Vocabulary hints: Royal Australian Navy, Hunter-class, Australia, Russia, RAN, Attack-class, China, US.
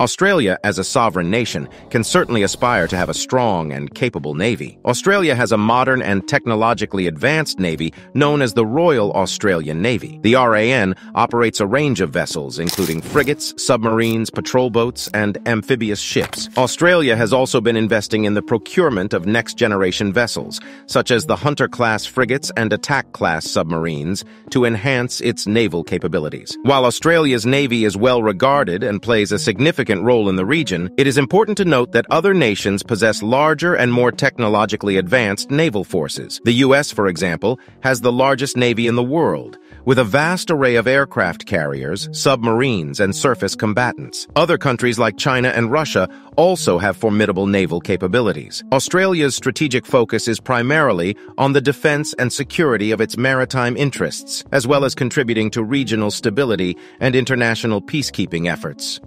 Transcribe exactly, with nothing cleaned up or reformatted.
Australia, as a sovereign nation, can certainly aspire to have a strong and capable navy. Australia has a modern and technologically advanced navy known as the Royal Australian Navy. The R A N operates a range of vessels, including frigates, submarines, patrol boats, and amphibious ships. Australia has also been investing in the procurement of next-generation vessels, such as the Hunter-class frigates and Attack-class submarines, to enhance its naval capabilities. While Australia's navy is well regarded and plays a significant role in the region, it is important to note that other nations possess larger and more technologically advanced naval forces. The U S, for example, has the largest navy in the world, with a vast array of aircraft carriers, submarines, and surface combatants. Other countries like China and Russia also have formidable naval capabilities. Australia's strategic focus is primarily on the defense and security of its maritime interests, as well as contributing to regional stability and international peacekeeping efforts.